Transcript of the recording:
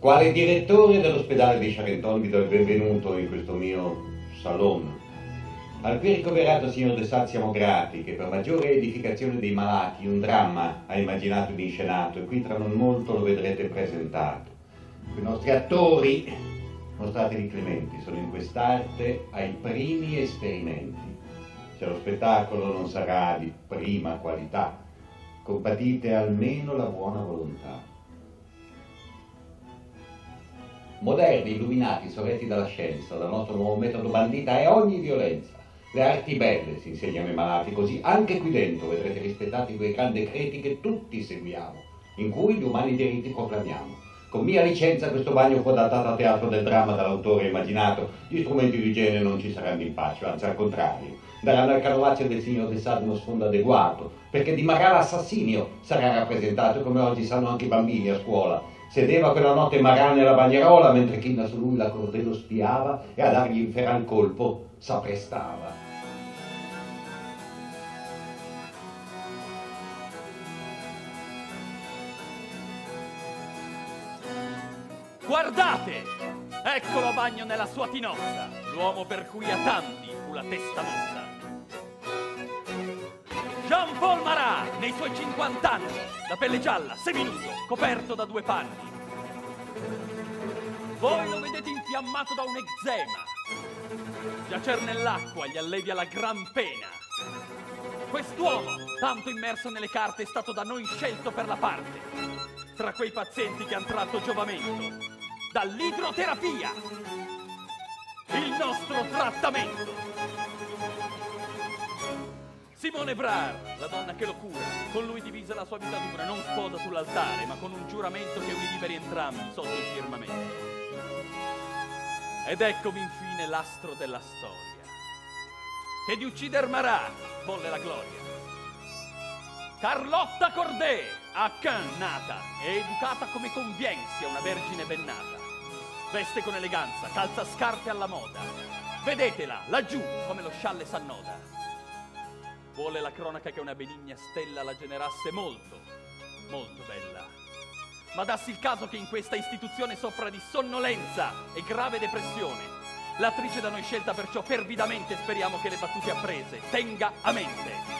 Quale direttore dell'ospedale di Charenton vi do il benvenuto in questo mio salon. Al qui ricoverato signor De Sade siamo grati, che per maggiore edificazione dei malati un dramma ha immaginato ed inscenato, e qui tra non molto lo vedrete presentato. I nostri attori, mostratevi clementi, sono in quest'arte ai primi esperimenti. Se lo spettacolo non sarà di prima qualità, compatite almeno la buona volontà. Moderni, illuminati, sorretti dalla scienza, dal nostro nuovo metodo bandita e ogni violenza. Le arti belle si insegnano ai malati, così anche qui dentro vedrete rispettati quei gran decreti che tutti seguiamo, in cui gli umani diritti proclamiamo. Con mia licenza questo bagno fu adattato a teatro del dramma dall'autore immaginato, gli strumenti di igiene non ci saranno in pace, anzi al contrario, daranno al canovaccio del signor De Sade uno sfondo adeguato, perché di Marat l'assassinio sarà rappresentato, come oggi sanno anche i bambini a scuola. Sedeva quella notte Marat nella bagnarola, mentre china su lui la Corday lo spiava e a dargli il feral colpo s'apprestava. Guardate! Eccolo a bagno nella sua tinozza, l'uomo per cui a tanti fu la testa mossa. Jean-Paul Marat, nei suoi 50 anni, la pelle gialla, seminudo, coperto da due panni. Voi lo vedete infiammato da un eczema, giacer nell'acqua gli allevia la gran pena. Quest'uomo, tanto immerso nelle carte, è stato da noi scelto per la parte, tra quei pazienti che han tratto giovamento dall'idroterapia, il nostro trattamento. Simone Evrard, la donna che lo cura, con lui divisa la sua vita dura, non sposa sull'altare, ma con un giuramento che uni liberi entrambi sotto il firmamento. Ed eccovi infine l'astro della storia, che di uccider Marat volle la gloria. Charlotte Corday, a Caen nata, è educata come conviene sia una vergine bennata. Veste con eleganza, calza scarpe alla moda. Vedetela, laggiù, come lo scialle s'annoda. Vuole la cronaca che una benigna stella la generasse molto, molto bella. Ma dassi il caso che in questa istituzione soffra di sonnolenza e grave depressione. L'attrice da noi scelta perciò fervidamente speriamo che le battute apprese tenga a mente.